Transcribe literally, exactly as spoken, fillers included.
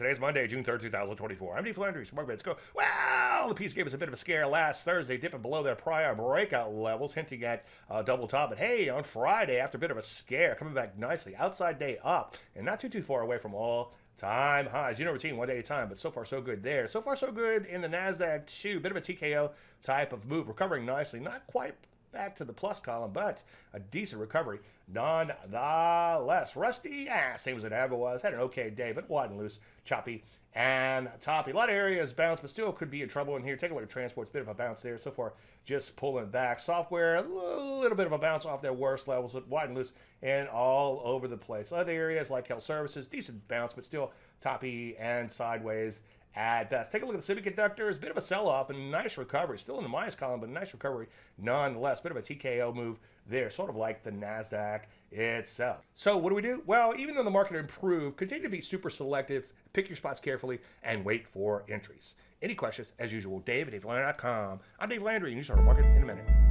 Today's Monday, June third, two thousand twenty-four. I'm Dave Landry. Smart bets go. Well, the piece gave us a bit of a scare last Thursday, dipping below their prior breakout levels, hinting at uh, double top. But hey, on Friday, after a bit of a scare, coming back nicely. Outside day up, and not too, too far away from all time highs. You know, routine, one day at a time, but so far so good there. So far so good in the NASDAQ too. Bit of a T K O type of move, recovering nicely. Not quite back to the plus column, but a decent recovery nonetheless. Rusty, ah, same as it ever was. Had an okay day, but wide and loose, choppy and toppy. A lot of areas bounce, but still could be in trouble in here. Take a look at transports, bit of a bounce there. So far, just pulling back. Software, a little bit of a bounce off their worst levels, but wide and loose and all over the place. Other areas like health services, decent bounce, but still toppy and sideways at best. Take a look at the semiconductors. Bit of a sell-off and nice recovery. Still in the minus column, but a nice recovery nonetheless. Bit of a T K O move there, sort of like the NASDAQ itself. So what do we do? Well, even though the market improved, continue to be super selective, pick your spots carefully, and wait for entries. Any questions, as usual, Dave at Dave Landry dot com. I'm Dave Landry, and you start the market in a minute.